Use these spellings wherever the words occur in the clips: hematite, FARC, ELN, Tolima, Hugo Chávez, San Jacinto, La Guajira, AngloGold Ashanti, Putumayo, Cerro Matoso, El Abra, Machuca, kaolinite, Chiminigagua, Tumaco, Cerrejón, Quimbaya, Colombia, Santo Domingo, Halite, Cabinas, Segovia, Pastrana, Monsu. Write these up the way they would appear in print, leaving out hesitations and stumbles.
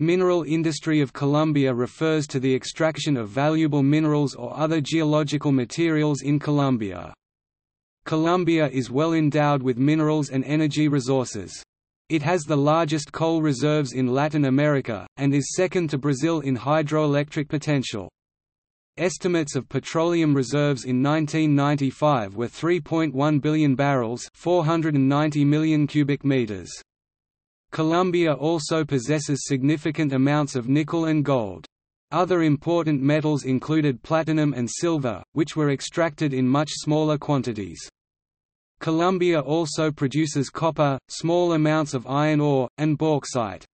Mineral industry of Colombia refers to the extraction of valuable minerals or other geological materials in Colombia. Colombia is well endowed with minerals and energy resources. It has the largest coal reserves in Latin America, and is second to Brazil in hydroelectric potential. Estimates of petroleum reserves in 1995 were 3.1 billion barrels, 490 million cubic meters. Colombia also possesses significant amounts of nickel and gold. Other important metals included platinum and silver, which were extracted in much smaller quantities. Colombia also produces copper, small amounts of iron ore, and bauxite.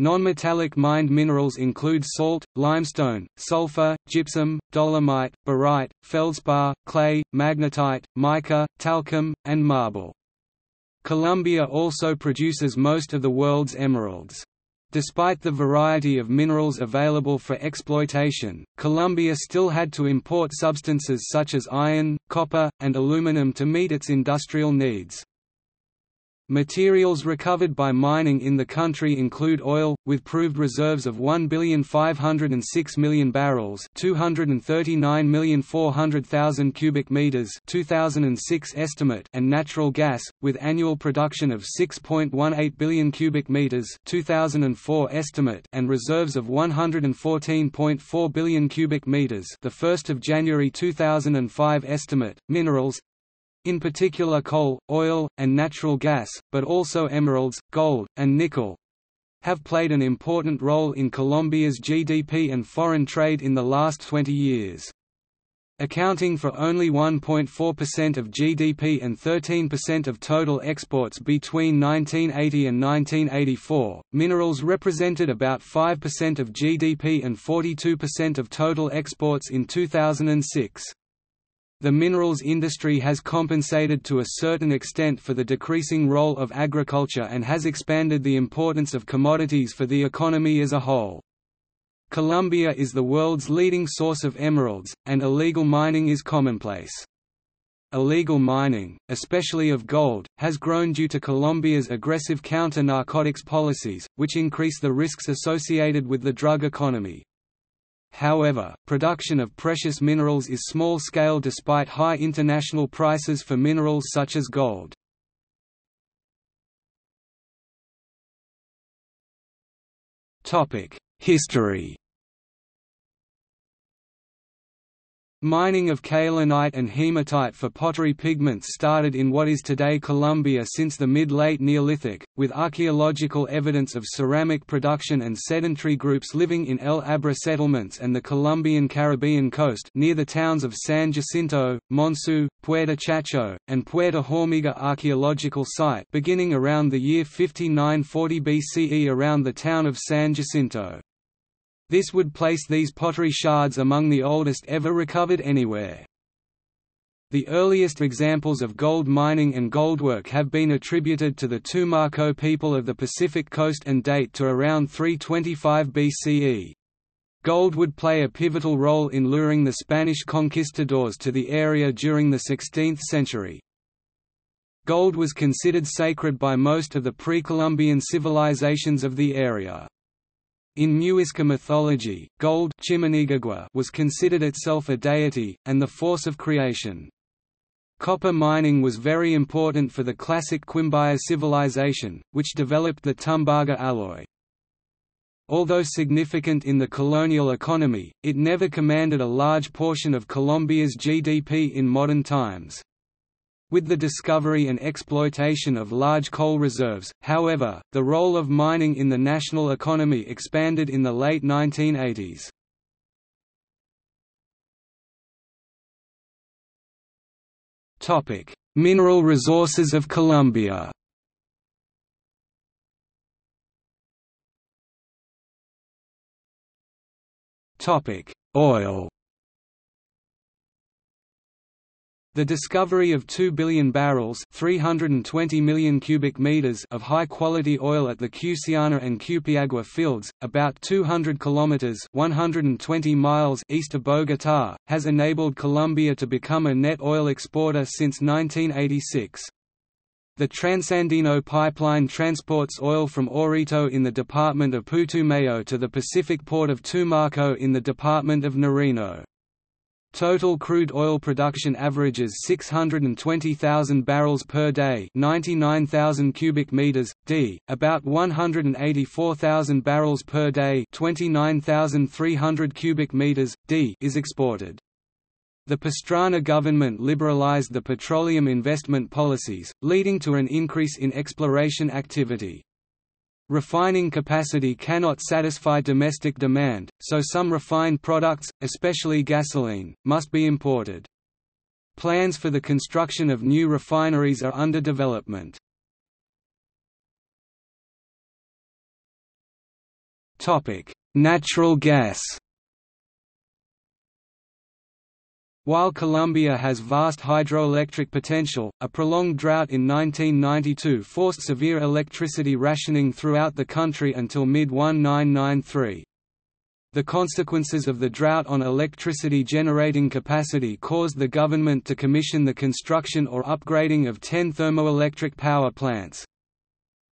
Nonmetallic mined minerals include salt, limestone, sulfur, gypsum, dolomite, barite, feldspar, clay, magnetite, mica, talcum, and marble. Colombia also produces most of the world's emeralds. Despite the variety of minerals available for exploitation, Colombia still had to import substances such as iron, copper, and aluminum to meet its industrial needs. Materials recovered by mining in the country include oil, with proved reserves of 1,506,000,000 barrels, 239,400,000 cubic meters, 2006 estimate, and natural gas, with annual production of 6.18 billion cubic meters, 2004 estimate, and reserves of 114.4 billion cubic meters, the 1st of January 2005 estimate. Minerals, in particular coal, oil, and natural gas, but also emeralds, gold, and nickel, have played an important role in Colombia's GDP and foreign trade in the last 20 years. Accounting for only 1.4% of GDP and 13% of total exports between 1980 and 1984, minerals represented about 5% of GDP and 42% of total exports in 2006. The minerals industry has compensated to a certain extent for the decreasing role of agriculture and has expanded the importance of commodities for the economy as a whole. Colombia is the world's leading source of emeralds, and illegal mining is commonplace. Illegal mining, especially of gold, has grown due to Colombia's aggressive counter-narcotics policies, which increase the risks associated with the drug economy. However, production of precious minerals is small-scale despite high international prices for minerals such as gold. History. Mining of kaolinite and hematite for pottery pigments started in what is today Colombia since the mid-late Neolithic, with archaeological evidence of ceramic production and sedentary groups living in El Abra settlements and the Colombian Caribbean coast near the towns of San Jacinto, Monsu, Puerto Chacho, and Puerto Hormiga archaeological site beginning around the year 5940 BCE around the town of San Jacinto. This would place these pottery shards among the oldest ever recovered anywhere. The earliest examples of gold mining and goldwork have been attributed to the Tumaco people of the Pacific coast and date to around 325 BCE. Gold would play a pivotal role in luring the Spanish conquistadors to the area during the 16th century. Gold was considered sacred by most of the pre-Columbian civilizations of the area. In Muisca mythology, gold Chiminigagua was considered itself a deity, and the force of creation. Copper mining was very important for the classic Quimbaya civilization, which developed the Tumbaga alloy. Although significant in the colonial economy, it never commanded a large portion of Colombia's GDP in modern times. With the discovery and exploitation of large coal reserves, however, the role of mining in the national economy expanded in the late 1980s. Topic: Mineral resources of Colombia. Topic: Oil. The discovery of 2 billion barrels, 320 million cubic meters of high-quality oil at the Cusiana and Cupiagua fields, about 200 kilometers, 120 miles east of Bogotá, has enabled Colombia to become a net oil exporter since 1986. The Transandino pipeline transports oil from Orito in the department of Putumayo to the Pacific port of Tumaco in the department of Nariño. Total crude oil production averages 620,000 barrels per day, 99,000 cubic meters d, about 184,000 barrels per day, 29,300 cubic meters d is exported. The Pastrana government liberalized the petroleum investment policies, leading to an increase in exploration activity. Refining capacity cannot satisfy domestic demand, so some refined products, especially gasoline, must be imported. Plans for the construction of new refineries are under development. Natural gas. While Colombia has vast hydroelectric potential, a prolonged drought in 1992 forced severe electricity rationing throughout the country until mid-1993. The consequences of the drought on electricity generating capacity caused the government to commission the construction or upgrading of 10 thermoelectric power plants.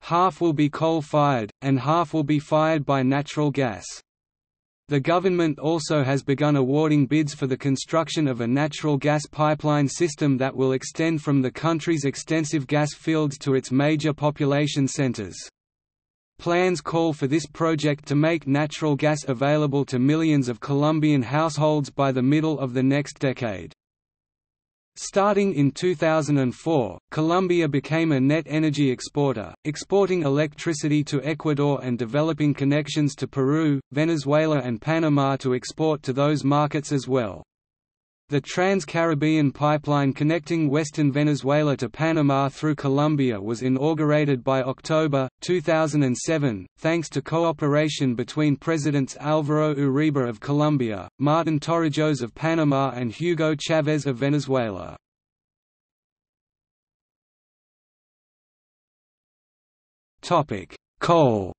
Half will be coal-fired, and half will be fired by natural gas. The government also has begun awarding bids for the construction of a natural gas pipeline system that will extend from the country's extensive gas fields to its major population centers. Plans call for this project to make natural gas available to millions of Colombian households by the middle of the next decade. Starting in 2004, Colombia became a net energy exporter, exporting electricity to Ecuador and developing connections to Peru, Venezuela and Panama to export to those markets as well. The Trans-Caribbean pipeline connecting western Venezuela to Panama through Colombia was inaugurated by October 2007, thanks to cooperation between Presidents Álvaro Uribe of Colombia, Martin Torrijos of Panama and Hugo Chávez of Venezuela. Coal.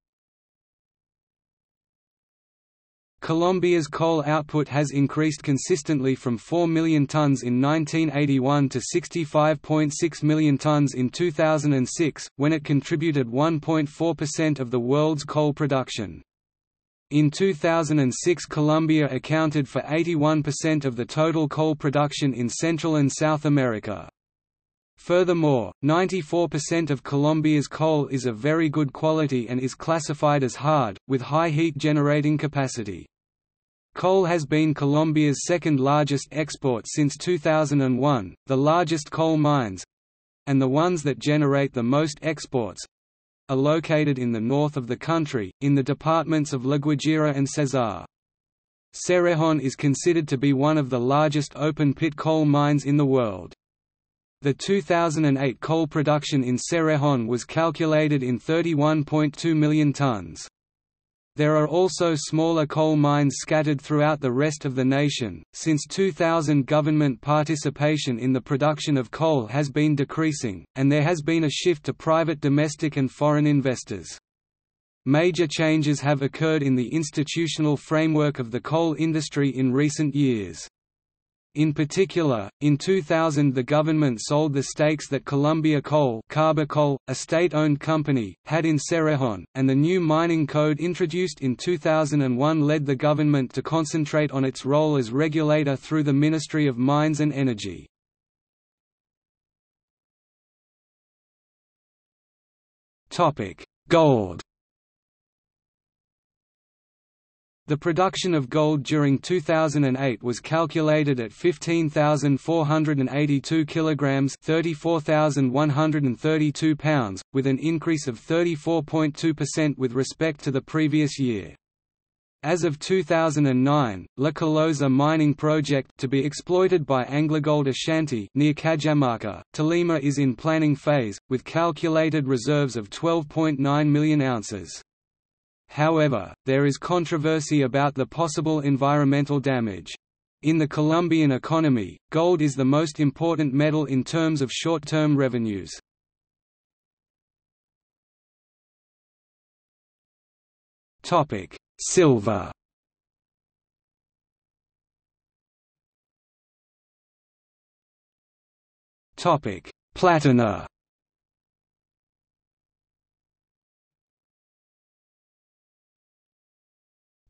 Colombia's coal output has increased consistently from 4 million tons in 1981 to 65.6 million tons in 2006, when it contributed 1.4% of the world's coal production. In 2006, Colombia accounted for 81% of the total coal production in Central and South America. Furthermore, 94% of Colombia's coal is of very good quality and is classified as hard, with high heat generating capacity. Coal has been Colombia's second largest export since 2001. The largest coal mines, and the ones that generate the most exports, are located in the north of the country, in the departments of La Guajira and César. Cerrejón is considered to be one of the largest open-pit coal mines in the world. The 2008 coal production in Cerrejón was calculated in 31.2 million tons. There are also smaller coal mines scattered throughout the rest of the nation. Since 2000, government participation in the production of coal has been decreasing, and there has been a shift to private domestic and foreign investors. Major changes have occurred in the institutional framework of the coal industry in recent years. In particular, in 2000 the government sold the stakes that Colombia Coal, a state-owned company, had in Cerrejón, and the new mining code introduced in 2001 led the government to concentrate on its role as regulator through the Ministry of Mines and Energy. Gold. The production of gold during 2008 was calculated at 15,482 kilograms, 34,132 pounds, with an increase of 34.2% with respect to the previous year. As of 2009, La Colosa mining project to be exploited by AngloGold Ashanti near Cajamarca, Tolima is in planning phase with calculated reserves of 12.9 million ounces. However, there is controversy about the possible environmental damage. In the Colombian economy, gold is the most important metal in terms of short-term revenues. Topic: Silver. Topic: Platina.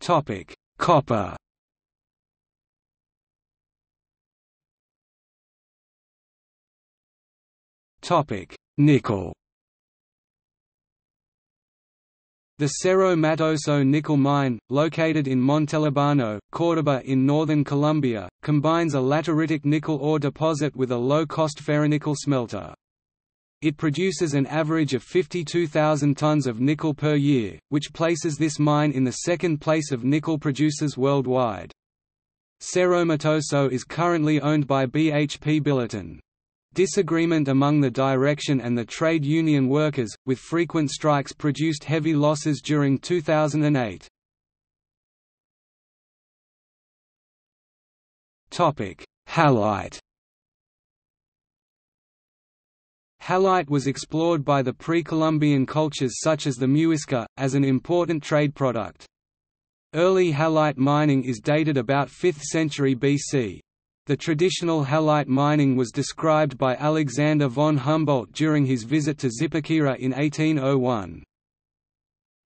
Copper Nickel The Cerro Matoso nickel mine, located in Montelobano, Córdoba in northern Colombia, combines a lateritic nickel ore deposit with a low-cost ferronickel smelter. It produces an average of 52,000 tons of nickel per year, which places this mine in the second place of nickel producers worldwide. Cerro Matoso is currently owned by BHP Billiton. Disagreement among the direction and the trade union workers, with frequent strikes produced heavy losses during 2008. Halite Halite was explored by the pre-Columbian cultures such as the Muisca, as an important trade product. Early halite mining is dated about 5th century BC. The traditional halite mining was described by Alexander von Humboldt during his visit to Zipaquirá in 1801.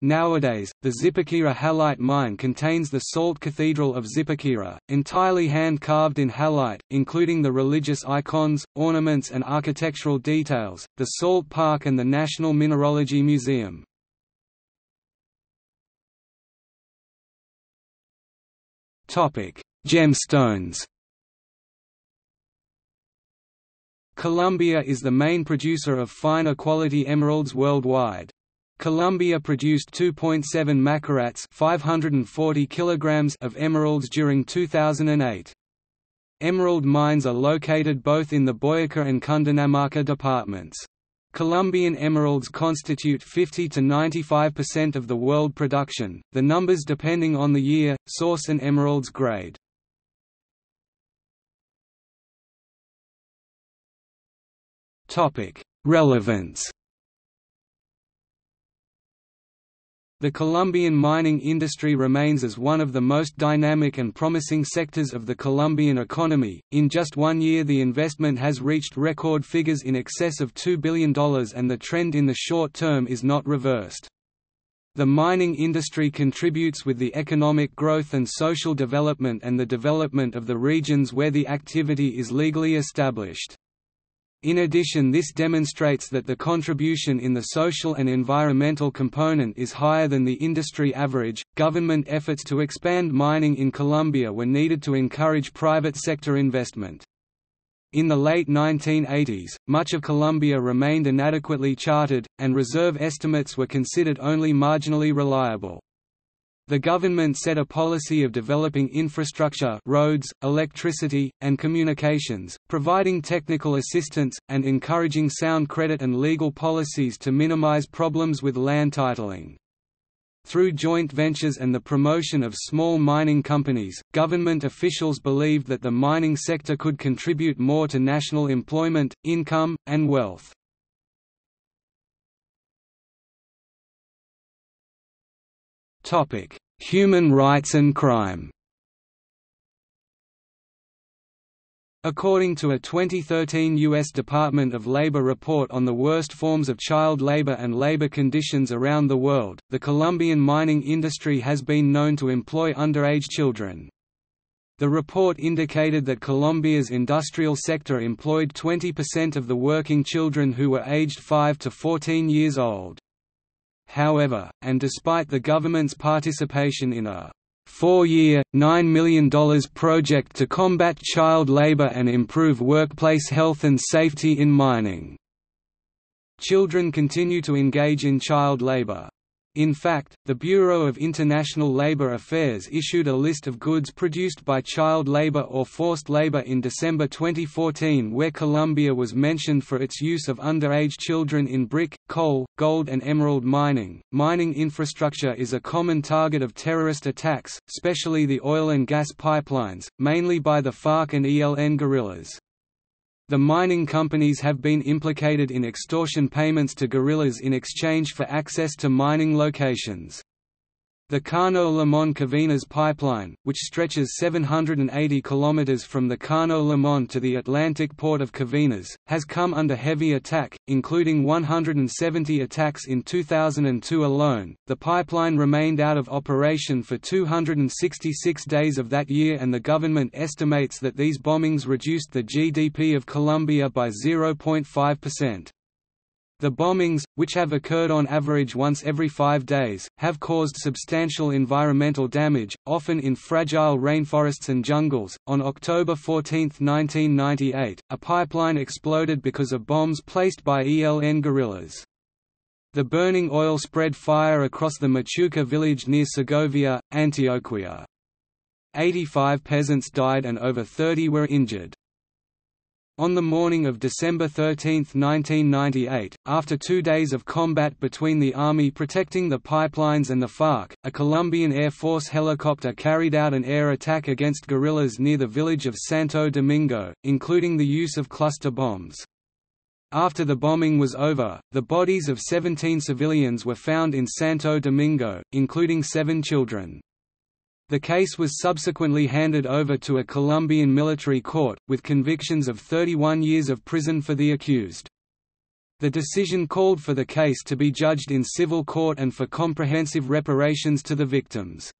Nowadays, the Zipaquirá halite mine contains the Salt Cathedral of Zipaquirá, entirely hand-carved in halite, including the religious icons, ornaments and architectural details, the Salt Park and the National Mineralogy Museum. Gemstones Colombia is the main producer of finer quality emeralds worldwide. Colombia produced 2.7 macarats (540 kilograms) of emeralds during 2008. Emerald mines are located both in the Boyacá and Cundinamarca departments. Colombian emeralds constitute 50 to 95% of the world production, the numbers depending on the year, source and emerald's grade. Relevance The Colombian mining industry remains as one of the most dynamic and promising sectors of the Colombian economy. In just 1 year, the investment has reached record figures in excess of $2 billion, and the trend in the short term is not reversed. The mining industry contributes with the economic growth and social development and the development of the regions where the activity is legally established. In addition, this demonstrates that the contribution in the social and environmental component is higher than the industry average. Government efforts to expand mining in Colombia were needed to encourage private sector investment. In the late 1980s, much of Colombia remained inadequately charted, and reserve estimates were considered only marginally reliable. The government set a policy of developing infrastructure, roads, electricity, and communications, providing technical assistance, and encouraging sound credit and legal policies to minimize problems with land titling. Through joint ventures and the promotion of small mining companies, government officials believed that the mining sector could contribute more to national employment, income, and wealth. Human rights and crime According to a 2013 U.S. Department of Labor report on the worst forms of child labor and labor conditions around the world, the Colombian mining industry has been known to employ underage children. The report indicated that Colombia's industrial sector employed 20% of the working children who were aged 5 to 14 years old. However, and despite the government's participation in a four-year, $9 million project to combat child labor and improve workplace health and safety in mining, children continue to engage in child labor. In fact, the Bureau of International Labor Affairs issued a list of goods produced by child labor or forced labor in December 2014 where Colombia was mentioned for its use of underage children in brick, coal, gold and emerald mining. Mining infrastructure is a common target of terrorist attacks, especially the oil and gas pipelines, mainly by the FARC and ELN guerrillas. The mining companies have been implicated in extortion payments to guerrillas in exchange for access to mining locations. The Cano-Limón Cabinas pipeline, which stretches 780 km from the Cano-Limón to the Atlantic port of Cabinas, has come under heavy attack, including 170 attacks in 2002 alone. The pipeline remained out of operation for 266 days of that year, and the government estimates that these bombings reduced the GDP of Colombia by 0.5%. The bombings, which have occurred on average once every 5 days, have caused substantial environmental damage, often in fragile rainforests and jungles. On October 14, 1998, a pipeline exploded because of bombs placed by ELN guerrillas. The burning oil spread fire across the Machuca village near Segovia, Antioquia. 85 peasants died and over 30 were injured. On the morning of December 13, 1998, after 2 days of combat between the army protecting the pipelines and the FARC, a Colombian Air Force helicopter carried out an air attack against guerrillas near the village of Santo Domingo, including the use of cluster bombs. After the bombing was over, the bodies of 17 civilians were found in Santo Domingo, including 7 children. The case was subsequently handed over to a Colombian military court, with convictions of 31 years of prison for the accused. The decision called for the case to be judged in civil court and for comprehensive reparations to the victims.